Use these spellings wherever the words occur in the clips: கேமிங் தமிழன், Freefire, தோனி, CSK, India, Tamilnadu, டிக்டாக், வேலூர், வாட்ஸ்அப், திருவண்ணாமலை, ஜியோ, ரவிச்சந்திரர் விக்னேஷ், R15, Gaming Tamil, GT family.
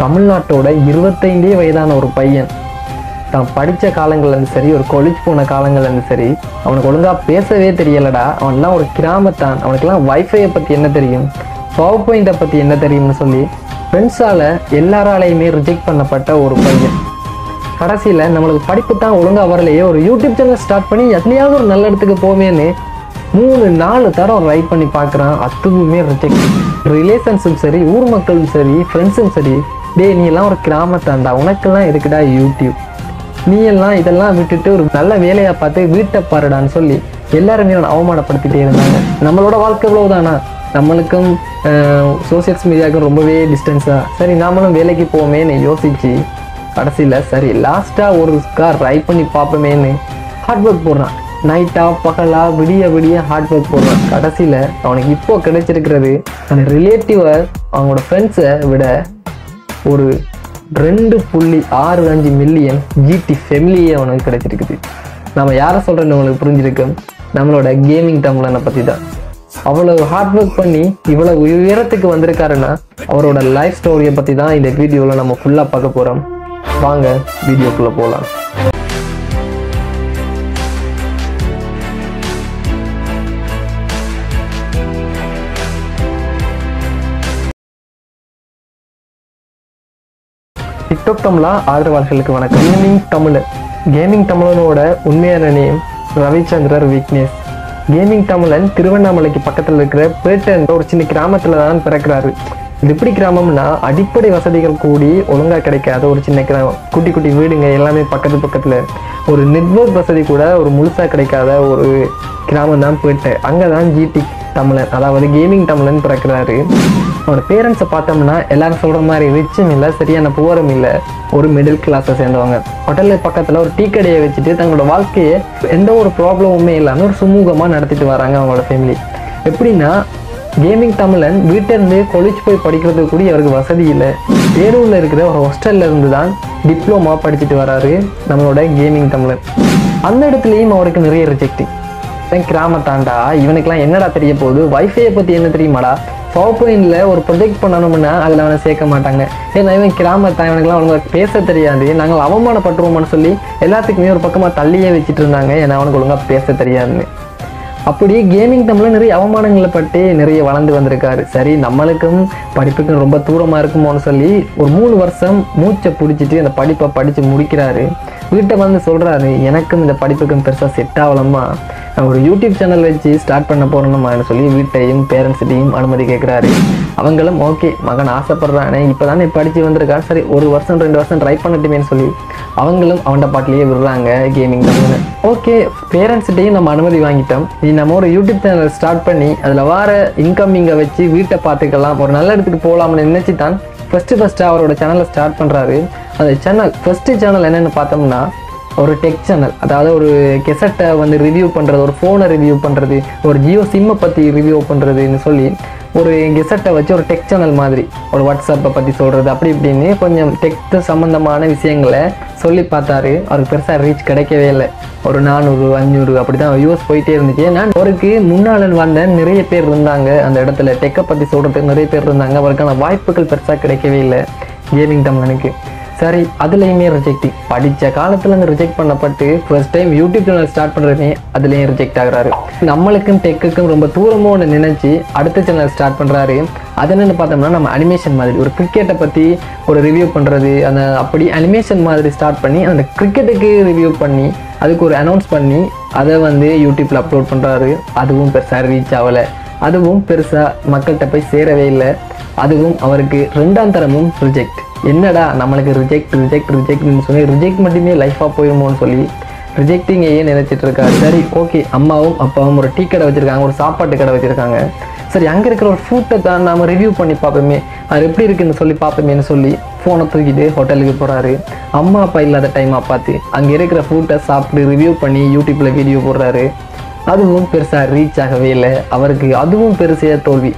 தமிழ்நாட்டோட 25 வயதான ஒரு பையன் தான் படித்த காலங்கள்லேருந்து சரி ஒரு காலேஜ் போன காலங்கள்லேருந்து சரி அவனுக்கு ஒழுங்காக பேசவே தெரியலடா, அவன்லாம் ஒரு கிராமத்தான், அவனுக்குலாம் வைஃபையை பற்றி என்ன தெரியும், பவர் பாயிண்டை பற்றி என்ன தெரியும்னு சொல்லி ஃப்ரெண்ட்ஸால் எல்லாராலையுமே ரிஜெக்ட் பண்ணப்பட்ட ஒரு பையன். கடைசியில் நம்மளுக்கு படிப்பு தான் ஒழுங்காக வரலையே, ஒரு யூடியூப் சேனல் ஸ்டார்ட் பண்ணி எதுலையாவது ஒரு நல்ல இடத்துக்கு போவேன்னு 3-4 தரம் ரைட் பண்ணி பார்க்குறான், அதுவுமே ரிஜெக்ட். ரிலேஷன்ஸும் சரி, ஊர் மக்களும் சரி, ஃப்ரெண்ட்ஸும் சரி, டே நீ எல்லாம் ஒரு கிராமத்தாண்டா, உனக்கெல்லாம் இருக்குடா யூடியூப், நீ எல்லாம் இதெல்லாம் விட்டுட்டு ஒரு நல்ல வேலையாக பார்த்து வீட்டை பாருடான்னு சொல்லி எல்லாருமே அவமானப்படுத்திகிட்டே இருந்தாங்க. நம்மளோட வாழ்க்கை எவ்வளவுதானா, நம்மளுக்கும் சோசியல்ஸ் மீடியாவுக்கும் ரொம்பவே டிஸ்டன்ஸாக சரி நாமளும் வேலைக்கு போவோமேன்னு யோசிச்சு கடைசியில் சரி லாஸ்ட்டாக ஒரு கார் ரைட் பண்ணி பார்ப்போமேன்னு ஹார்ட் ஒர்க் போடுறான். நைட்டாக பகலாக விடிய விடிய ஹார்ட் ஒர்க் போடுறான். கடைசியில் அவனுக்கு இப்போது கிடைச்சிருக்கிறது அந்த ரிலேட்டிவை அவனோட ஃப்ரெண்ட்ஸை விட ஒரு 2.65 மில்லியன் ஜிடி ஃபேமிலியே அவனுக்கு கிடைச்சிருக்குது. நம்ம யாரை சொல்கிறேன்னு உங்களுக்கு புரிஞ்சிருக்கோம், நம்மளோட கேமிங் தமிழனை பற்றி தான். அவ்வளவு ஹார்ட் ஒர்க் பண்ணி இவ்வளவு உயரத்துக்கு வந்திருக்காருன்னா அவரோட லைஃப் ஸ்டோரியை பற்றி தான் இந்த வீடியோவில் நம்ம ஃபுல்லாக பார்க்க போகிறோம். வாங்க வீடியோக்குள்ளே போகலாம். டிக்டாக் தமிழா ஆதரவாளர்களுக்கு வணக்கம். கேமிங் தமிழ், கேமிங் தமிழனோட உண்மையான நேம் ரவிச்சந்திரர் விக்னேஷ். கேமிங் தமிழன் திருவண்ணாமலைக்கு பக்கத்தில் இருக்கிற பேட்டன்ற ஒரு சின்ன கிராமத்தில் தான் பிறக்கிறாரு. இது எப்படி கிராமம்னா அடிப்படை வசதிகள் கூடி ஒழுங்காக கிடைக்காத ஒரு சின்ன கிராமம். குட்டி குட்டி வீடுங்க எல்லாமே பக்கத்து பக்கத்தில், ஒரு நெட்வொர்க் வசதி கூட ஒரு முழுசாக கிடைக்காத ஒரு கிராமம் தான் பேட்டை. அங்கே தான் ஜிடி தமிழன் அதாவது கேமிங் தமிழன் பிறக்கிறாரு. அவனோட பேரண்ட்ஸை பார்த்தோம்னா எல்லாரும் சொல்கிற மாதிரி ரிச்சும் இல்லை, சரியான புவரும் இல்லை, ஒரு மிடில் கிளாஸை சேர்ந்தவங்க. ஹோட்டலு பக்கத்தில் ஒரு டீ கடையை வச்சுட்டு தங்களோட வாழ்க்கையை எந்த ஒரு ப்ராப்ளமுமே இல்லாமல் ஒரு சுமூகமாக நடத்திட்டு வராங்க அவங்களோட ஃபேமிலி. எப்படின்னா கேமிங் தமிழன் வீட்டிலேருந்து காலேஜ் போய் படிக்கிறதுக்கு கூட அவருக்கு வசதி இல்லை. வேலூரில் இருக்கிற ஒரு ஹாஸ்டலில் இருந்து தான் டிப்ளமா படிச்சுட்டு வராரு நம்மளோட கேமிங் தமிழன். அந்த இடத்துலையும் அவருக்கு நிறைய ரிஜெக்ட். கிராமத்தாண்டா, இவனுக்கெல்லாம் என்னடா தெரிய போகுது, வைஃபையை பற்றி என்ன தெரியுமாடா, பவர் பாயிண்டில் ஒரு ப்ரொஜெக்ட் பண்ணணும்னா அதில் அவனை சேர்க்க மாட்டாங்க, ஏன்னா இவன் கிராமத்தான், இவனுக்குலாம் ஒழுங்காக பேச தெரியாது, நாங்கள் அவமானப்பட்டுருவோம்னு சொல்லி எல்லாத்துக்குமே ஒரு பக்கமாக தள்ளியே வச்சுட்டு இருந்தாங்க, ஏன்னா அவனுக்கு ஒழுங்காக பேச தெரியாதுன்னு. அப்படி கேமிங் தமிழில் நிறைய அவமானங்களை பட்டு நிறைய வளர்ந்து வந்திருக்காரு. சரி நம்மளுக்கும் படிப்புக்கும் ரொம்ப தூரமாக இருக்குமோன்னு சொல்லி ஒரு 3 வருஷம் மூச்சை பிடிச்சிட்டு அந்த படிப்பை படித்து முடிக்கிறாரு. வீட்டை வந்து சொல்கிறாரு, எனக்கும் இந்த படிப்புக்கும் பெருசாக செட் ஆகலம்மா, ஒரு யூடியூப் சேனல் வச்சு ஸ்டார்ட் பண்ண போகிறோம்னு சொல்லி வீட்டையும் பேரண்ட்ஸ்டையும் அனுமதி கேட்குறாரு. அவங்களும் ஓகே மகன் ஆசைப்படுறானே, இப்போ தானே படித்து வந்திருக்காரு, சரி 1-2 வருஷம் ட்ரை பண்ணட்டுமேன்னு சொல்லி அவங்களும் அவன்கிட்ட பாட்டிலேயே விடுறாங்க கேமிங் தமிழ். ஓகே பேரண்ட்ஸ்டையும் நம்ம அனுமதி வாங்கிட்டோம், நீ நம்ம ஒரு யூடியூப் சேனல் ஸ்டார்ட் பண்ணி அதில் வர இன்கம்மிங்கை வச்சு வீட்டை பார்த்துக்கலாம், ஒரு நல்ல இடத்துக்கு போகலாம்னு நினச்சி தான் ஃபஸ்ட்டாக அவரோட சேனலை ஸ்டார்ட் பண்ணுறாரு. அந்த சேனல் ஃபஸ்ட்டு சேனல் என்னென்னு பார்த்தோம்னா ஒரு டெக் சேனல், அதாவது ஒரு கெசட்டை வந்து ரிவ்யூ பண்ணுறது, ஒரு ஃபோனை ரிவ்யூ பண்ணுறது, ஒரு ஜியோ சிம்மை பற்றி ரிவ்யூ பண்ணுறதுன்னு சொல்லி ஒரு கெசட்டை வச்சு ஒரு டெக் சேனல் மாதிரி ஒரு வாட்ஸ்அப்பை பற்றி சொல்கிறது, அப்படி இப்படின்னு கொஞ்சம் டெக் சம்மந்தமான விஷயங்களை சொல்லி பார்த்தாரு. அவருக்கு பெருசாக ரீச் கிடைக்கவே இல்லை, ஒரு 400-500 அப்படி தான் வியூஸ் போயிட்டே இருந்துச்சு. நான் அவருக்கு முன்னால் வந்த நிறைய பேர் இருந்தாங்க அந்த இடத்துல, டெக்கை பற்றி சொல்கிறதுக்கு நிறைய பேர் இருந்தாங்க, அவருக்கான வாய்ப்புகள் பெருசாக கிடைக்கவே இல்லை கேமிங் தமிழனுக்கு. சரி அதுலேயுமே ரிஜெக்டிங், படித்த காலத்தில் அந்த ரிஜெக்ட் பண்ணப்பட்டு first time YouTube channel start பண்ணுறதுனே அதுலேயும் ரிஜெக்ட் ஆகுறாரு. நம்மளுக்கும் டெக்குக்கும் ரொம்ப தூரமோ ஒன்று நினச்சி அடுத்த சேனல் ஸ்டார்ட் பண்ணுறாரு. அது என்னென்னு பார்த்தோம்னா நம்ம அனிமேஷன் மாதிரி ஒரு கிரிக்கெட்டை பற்றி ஒரு ரிவ்யூ பண்ணுறது, அந்த அப்படி அனிமேஷன் மாதிரி ஸ்டார்ட் பண்ணி அந்த கிரிக்கெட்டுக்கு ரிவ்யூ பண்ணி அதுக்கு ஒரு அனௌன்ஸ் பண்ணி அதை வந்து யூடியூப்பில் அப்லோட் பண்ணுறாரு. அதுவும் பெருசாக ரீச் ஆகலை, அதுவும் பெருசாக மக்கள்கிட்ட போய் சேரவே இல்லை, அதுவும் அவருக்கு 2ஆம் தரமும் ரிஜெக்ட். என்னடா நம்மளுக்கு ரிஜெக்ட்னு சொல்லி ரிஜெக்ட் மட்டுமே லைஃபாக போயிடுமோன்னு சொல்லி ரிஜெக்டிங்கையே நினச்சிட்டு இருக்காரு. சரி ஓகே அம்மாவும் அப்பாவும் ஒரு டீ கடை வச்சுருக்காங்க, ஒரு சாப்பாட்டு கடை வச்சுருக்காங்க, சரி அங்கே இருக்கிற ஒரு ஃபுட்டை தான் நாம் ரிவ்யூ பண்ணி பார்ப்போமே, அது எப்படி இருக்குதுன்னு சொல்லி பார்ப்போமேன்னு சொல்லி ஃபோனை தூக்கிட்டு ஹோட்டலுக்கு போகிறாரு. அம்மா அப்பா இல்லாத டைமாக பார்த்து அங்கே இருக்கிற ஃபுட்டை சாப்பிட்டு ரிவ்யூ பண்ணி யூடியூப்பில் வீடியோ போடுறாரு. அதுவும் பெருசாக ரீச் ஆகவே இல்லை அவருக்கு, அதுவும் பெருசாக தோல்வி.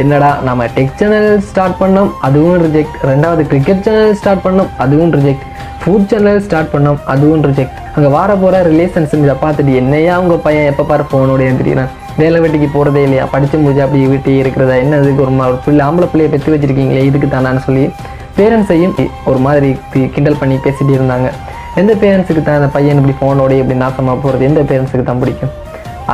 என்னடா நம்ம டெக் சேனல் ஸ்டார்ட் பண்ணோம், அதுவும் ரிஜெக்ட், 2வது கிரிக்கெட் சேனல் ஸ்டார்ட் பண்ணோம், அதுவும் ரிஜெக்ட், ஃபுட் சேனல் ஸ்டார்ட் பண்ணோம், அதுவும் ரிஜெக்ட். அங்கே வார போகிற ரிலேஷன்ஸ் இதை பார்த்துட்டு என்னையா அவங்க பையன் எப்போ பாரு ஃபோனோடைய தெரியுறேன், வேலை வெட்டிக்கு போகிறதே இல்லையா, படித்து முடிஞ்சா அப்படி வீட்டையே இருக்கிறதா, என்ன இதுக்கு ஒரு பிள்ளை ஆம்பளை பிள்ளையை பெற்று வச்சுருக்கீங்களே இதுக்கு தானான்னு சொல்லி பேரண்ட்ஸையும் ஒரு மாதிரி கிண்டல் பண்ணி பேசிட்டு இருந்தாங்க. எந்த பேரண்ட்ஸுக்கு தான் அந்த பையன் இப்படி ஃபோனோடய இப்படி நாசமாக போகிறது, எந்த பேரண்ட்ஸுக்கு தான் பிடிக்கும்?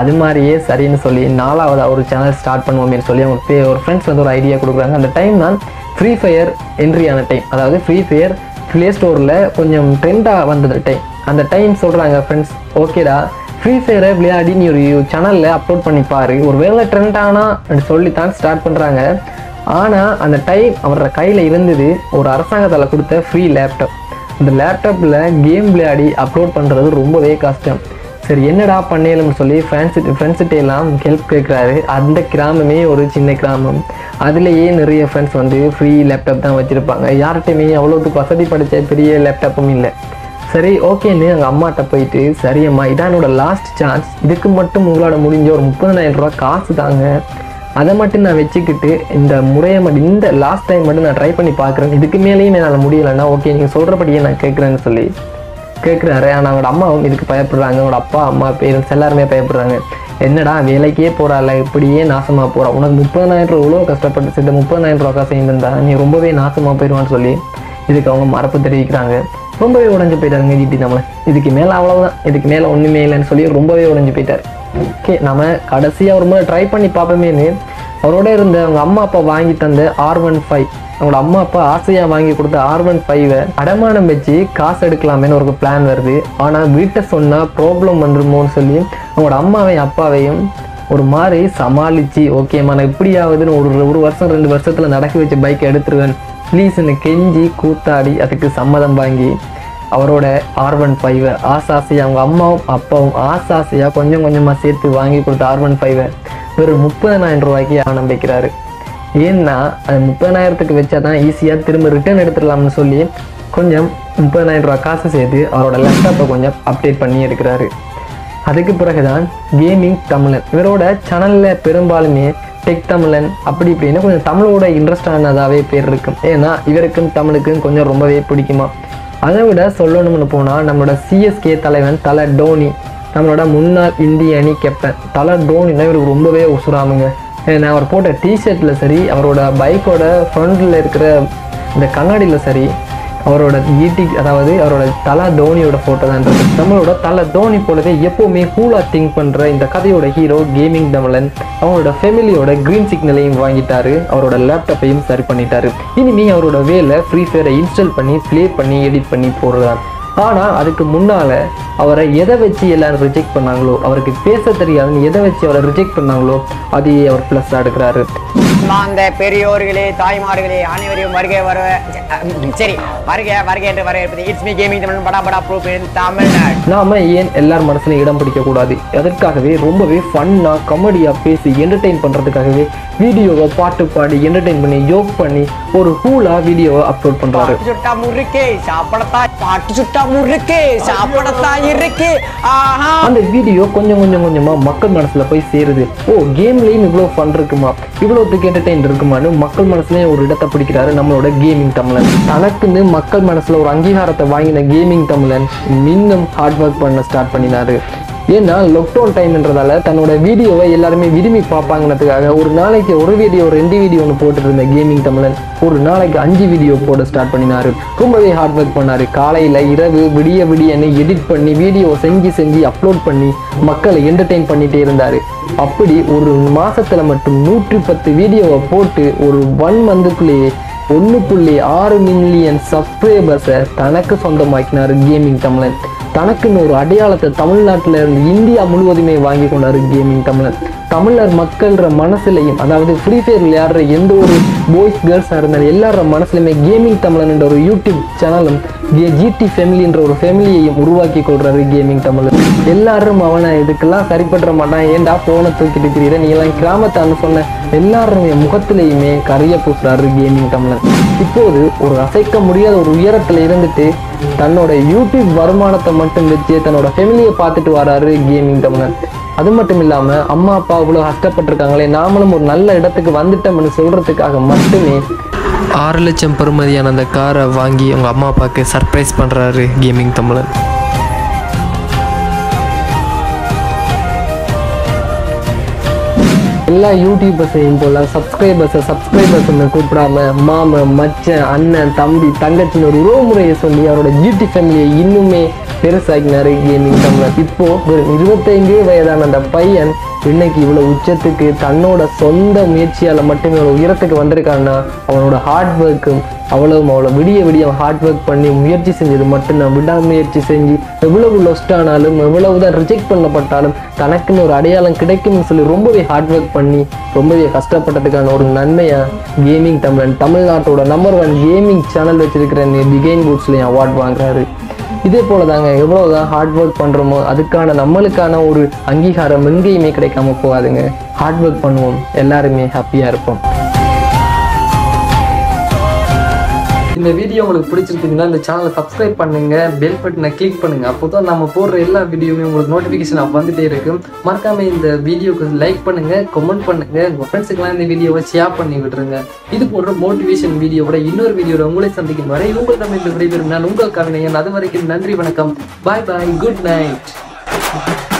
அது மாதிரியே சரின்னு சொல்லி 4வது ஒரு சேனல் ஸ்டார்ட் பண்ணுவோம்னு சொல்லி அவங்க ஒரு ஃப்ரெண்ட்ஸ் வந்து ஒரு ஐடியா கொடுக்குறாங்க. அந்த டைம் தான் ஃப்ரீ ஃபயர் என்ட்ரியான டைம், அதாவது ஃப்ரீ ஃபயர் ப்ளே ஸ்டோரில் கொஞ்சம் ட்ரெண்டாக வந்தது டைம். அந்த டைம் சொல்கிறாங்க ஃப்ரெண்ட்ஸ், ஓகேடா ஃப்ரீ ஃபயரை விளையாடி நீ ஒரு சேனலில் அப்லோட் பண்ணிப்பார், ஒரு வேலை ட்ரெண்டானா சொல்லித்தான் ஸ்டார்ட் பண்ணுறாங்க. ஆனால் அந்த டைம் அவரோட கையில் இருந்தது ஒரு அரசாங்கத்தால் கொடுத்த ஃப்ரீ லேப்டாப். அந்த லேப்டாப்பில் கேம் விளையாடி அப்லோட் பண்ணுறது ரொம்பவே கஷ்டம். சரி என்னடா பண்ணேலும்னு சொல்லி ஃப்ரெண்ட்ஸுகிட்ட எல்லாம் ஹெல்ப் கேட்குறாரு. அந்த கிராமமே ஒரு சின்ன கிராமம், அதுலேயே நிறைய ஃப்ரெண்ட்ஸ் வந்து ஃப்ரீ லேப்டாப் தான் வச்சுருப்பாங்க. யார்கிட்டையுமே அவ்வளோத்துக்கு வசதி படித்த பெரிய லேப்டாப்பும் இல்லை. சரி ஓகேன்னு எங்கள் அம்மாட்ட போயிட்டு, சரியம்மா இதான் என்னோடய லாஸ்ட் சான்ஸ், இதுக்கு மட்டும் உங்களோட முடிஞ்ச ஒரு 30,000 ரூபா காசு தாங்க, அதை மட்டும் நான் வச்சுக்கிட்டு இந்த முறையை மட்டும் இந்த லாஸ்ட் டைம் மட்டும் நான் ட்ரை பண்ணி பார்க்குறேன், இதுக்கு மேலேயும் என்னால் முடியலைன்னா ஓகே நீங்கள் சொல்கிறபடியே நான் கேட்குறேன்னு சொல்லி கேட்குறாரு. ஆனால் அவங்களோட அம்மாவும் இதுக்கு பயப்படுறாங்க, அவங்களோட அப்பா அம்மா பேரண்ட்ஸ் எல்லாருமே பயப்படுறாங்க. என்னடா வேலைக்கே போகிறாள் இப்படியே நாசமாக போகிறாள், உனக்கு 30,000 ரூபா இவ்வளோ கஷ்டப்பட்டு சேர்த்து 30,000 ரூபா காசு இருந்தா நீ ரொம்பவே நாசமாக போயிடுவான்னு சொல்லி இதுக்கு அவங்க மறப்பு தெரிவிக்கிறாங்க. ரொம்பவே உடஞ்சி போயிட்டாருங்க ஜிடி தமிழ். இதுக்கு மேலே அவ்வளோதான், இதுக்கு மேலே ஒன்றுமே இல்லைன்னு சொல்லி ரொம்பவே உடஞ்சி போயிட்டார். ஓகே நம்ம கடைசியாக ஒரு முறை ட்ரை பண்ணி பார்ப்போமேன்னு அவரோட இருந்த அவங்க அம்மா அப்பா வாங்கி தந்த R15, அவங்களோட அம்மா அப்பா ஆசையாக வாங்கி கொடுத்த R15-ஐ அடமானம் வச்சு காசு எடுக்கலாமேன்னு ஒரு பிளான் வருது. ஆனால் வீட்டை சொன்னால் ப்ராப்ளம் வந்துடுமோன்னு சொல்லி அவங்களோட அம்மாவையும் அப்பாவையும் ஒரு மாதிரி சமாளித்து, ஓகேம்மா நான் இப்படியாவதுன்னு ஒரு வருஷம் 2 வருஷத்தில் நடக்க வச்சு பைக்கை எடுத்துருவேன் ப்ளீஸ்ன்னு கெஞ்சி கூத்தாடி அதுக்கு சம்மதம் வாங்கி அவரோட R15-ஐ ஆசாசையாக அவங்க அம்மாவும் அப்பாவும் ஆசாசையாக கொஞ்சம் கொஞ்சமாக சேர்த்து வாங்கி கொடுத்த R15-ஐ வெறும் 30,000 ரூபாய்க்கு ஆனம் வைக்கிறாரு. ஏன்னா அது 30,000க்கு வச்சா தான் ஈஸியாக திரும்ப ரிட்டர்ன் எடுத்துடலாம்னு சொல்லி கொஞ்சம் 30,000 ரூபா காசு சேர்த்து அவரோட லேப்டாப்பை கொஞ்சம் அப்டேட் பண்ணி எடுக்கிறாரு. அதுக்கு பிறகுதான் கேமிங் தமிழன் இவரோட சேனலில் பெரும்பாலுமே டெக் தமிழன் அப்படி இப்படின்னா கொஞ்சம் தமிழோட இன்ட்ரெஸ்டானதாகவே பேர் இருக்கும். ஏன்னா இவருக்கும் தமிழுக்கும் கொஞ்சம் ரொம்பவே பிடிக்குமா. அதை விட சொல்லணும்னு போனால் நம்மளோட CSK தலைவன் தலை டோனி, நம்மளோட முன்னாள் இந்திய அணி கேப்டன் தலை டோனின்னா இவருக்கு ரொம்பவே உசுராமுங்க. ஏன்னா அவர் போட்ட டிஷர்ட்டில் சரி, அவரோட பைக்கோட ஃப்ரண்டில் இருக்கிற இந்த கண்ணாடியில் சரி, அவரோட GT அதாவது அவரோட தலை தோனியோட ஃபோட்டோ தான் இருக்குது. நம்மளோட தலை தோனி போலவே எப்போவுமே கூலாக திங்க் பண்ணுற இந்த கதையோட ஹீரோ கேமிங் தமிழன் அவரோட ஃபேமிலியோட க்ரீன் சிக்னலையும் வாங்கிட்டார், அவரோட லேப்டாப்பையும் சரி பண்ணிட்டார். இனிமேல் அவரோட வேலை ஃப்ரீ ஃபயரை இன்ஸ்டால் பண்ணி ப்ளே பண்ணி எடிட் பண்ணி போடுறான். ஆனால் அதுக்கு முன்னால் அவரை எதை வச்சு எல்லாரும் ரிஜெக்ட் பண்ணாங்களோ, அவருக்கு பேச தெரியாதுன்னு எதை வச்சு அவரை ரிஜெக்ட் பண்ணாங்களோ அதையே அவர் ப்ளஸ் எடுக்கிறாரு. அந்த பெரியோர்களே தாய்மார்களே அனைவரையும் வருகை வருவ சரி வருகை வருகை என்று வரவேற்பது இட்ஸ் மீ கேமிங் தமிழ் படாபடா ப்ரூஃப் இன் தமிழ்நாடு. நாம ஏன் எல்லார் மனசுலையும் இடம் பிடிக்கக்கூடாது, அதற்காகவே ரொம்பவே ஃபன்னாக காமெடியாக பேசி என்டர்டெயின் பண்ணுறதுக்காகவே வீடியோவை பாட்டு பாடி என்டர்டெயின் பண்ணி யோக் பண்ணி ஒரு கூலாக வீடியோவை அப்லோட் பண்ணுறாரு. சுட்டா முறுக்கே சாப்பிடத்தா பாட்டு சுட்டா முறுக்கே சாப்பிடத்தா இருக்கு. அந்த வீடியோ கொஞ்சம் கொஞ்சம் கொஞ்சமாக மக்கள் மனசில் போய் சேருது. ஓ கேம்லேயும் இவ்வளோ ஃபன் இருக்குமா, இவ்வளோத்துக்கு என்டர்டெயின் இருக்குமான்னு மக்கள் மனசுலேயும் ஒரு இடத்தை பிடிக்கிறாரு நம்மளோட கேமிங் தமிழன். தனக்குன்னு மக்கள் மனசில் ஒரு அங்கீகாரத்தை வாங்கின கேமிங் தமிழன் இன்னும் ஹார்ட் ஒர்க் பண்ண ஸ்டார்ட் பண்ணினாரு. ஏன்னா லாக்டவுன் டைம்ன்றதால தன்னோட வீடியோவை எல்லாருமே விரும்பி பார்ப்பாங்கன்றதுக்காக ஒரு நாளைக்கு ஒரு வீடியோ 2 வீடியோன்னு போட்டுட்டு இருந்த கேமிங் தமிழன் ஒரு நாளைக்கு 5 வீடியோ போட ஸ்டார்ட் பண்ணினாரு. ரொம்பவே ஹார்ட் ஒர்க் பண்ணாரு. காலையில் இரவு விடிய விடியன்னு எடிட் பண்ணி வீடியோ செஞ்சு செஞ்சு அப்லோட் பண்ணி மக்களை என்டர்டெயின் பண்ணிகிட்டே இருந்தார். அப்படி ஒரு மாதத்தில் மட்டும் 110 வீடியோவை போட்டு ஒரு 1 மந்த்துக்குள்ளேயே 1.6 மில்லியன் சப்ஸ்கிரைபர்ஸை தனக்கு சொந்தமாக்கினார் கேமிங் தமிழன். தனக்குன்னு ஒரு அடையாளத்தை தமிழ்நாட்டில் இருந்து இந்தியா முழுவதுமே வாங்கி கொண்டாரு கேமிங் தமிழன். தமிழர் மக்கள்கிற மனசுலையும் அதாவது ஃப்ரீ ஃபயர் விளையாடுற எந்த ஒரு பாய்ஸ் கேர்ள்ஸாக இருந்தாலும் எல்லாரோட மனசுலையுமே கேமிங் தமிழன்ன்ற ஒரு யூடியூப் சேனலும் GT ஃபேமிலின்ற ஒரு ஃபேமிலியையும் உருவாக்கி கொள்கிறாரு கேமிங் தமிழன். எல்லாரும் அவனை இதுக்கெல்லாம் சரிப்பற்ற மாட்டான், ஏண்டா ஃபோனை தூக்கிட்டு இருக்கிற நீ எல்லாம் கிராமத்தான்னு சொன்ன எல்லாருமே முகத்துலேயுமே கரையை பூசுகிறாரு கேமிங் தமிழன். இப்போது ஒரு அசைக்க முடியாத ஒரு உயரத்தில் இருந்துட்டு தன்னோட யூடியூப் வருமானத்தை மட்டும் வச்சு தன்னோட ஃபேமிலியை பார்த்துட்டு வராரு கேமிங் தமிழன். அது மட்டும் இல்லாமல் அம்மா அப்பா அவ்வளோ கஷ்டப்பட்டுருக்காங்களே நாமளும் ஒரு நல்ல இடத்துக்கு வந்துட்டோம்னு சொல்கிறதுக்காக மட்டுமே 6 லட்சம் பெறுமதியான அந்த காரை வாங்கி அவங்க அம்மா அப்பாவுக்கு சர்ப்ரைஸ் பண்ணுறாரு கேமிங் தமிழன். full YouTubers and subscribers and Kuprama, Mama, Macha, Anna, Tambi, Tangachino, Romre, so we are a GT family, Inume, Persagnari, Gaming Tamil, Pipo, Ruta in Gayada and the Payan, Vinaki, Uchatiki, Tanoda, Sonda, Mechia, Matino, Yuraka, Vandrekana, our hard work, our video, hard work, Pandim, Mirchis and Matana, Vida Mirchis and the Villa Lostanalum, the Villa that reject Panapatanum, Tanakino, Radial and Kedakim, so Rombo hard work Pani, Rombo Kastapatakan or Nanmaya, Gaming Tamil, Tamil Nadu, #1 gaming channel which is the Game Goods Award. இதே போல தாங்க எவ்வளவுதான் hard work பண்றோமோ அதுக்கான நம்மளுக்கான ஒரு அங்கீகாரம் எங்கயுமே கிடைக்காம போகாதுங்க ஹார்ட் வர்க் பண்ணுவோம் எல்லாரும் ஹாப்பியா இருப்போம் இந்த வீடியோ உங்களுக்கு பிடிச்சிருந்தா இந்த சேனலை சப்ஸ்கிரைப் பண்ணுங்க பெல் பட்டனை கிளிக் பண்ணுங்க அப்பதான் நாம போடுற எல்லா வீடியோமே உங்களுக்கு நோட்டிபிகேஷன் வந்துட்டே இருக்கும் மறக்காம இந்த வீடியோக்கு லைக் பண்ணுங்க கமெண்ட் பண்ணுங்க உங்க फ्रेंड्सக்கு இந்த வீடியோவை ஷேர் பண்ணி விட்டுருங்க இது போன்ற மோட்டிவேஷன் வீடியோவோட இன்னொரு வீடியோல உங்களை சந்திக்கும் வரை உங்க தமிழ் விடைபெறும் நான் உங்க கவிஞன் அதுவரைக்கும் நன்றி வணக்கம் பை பை குட் நைட்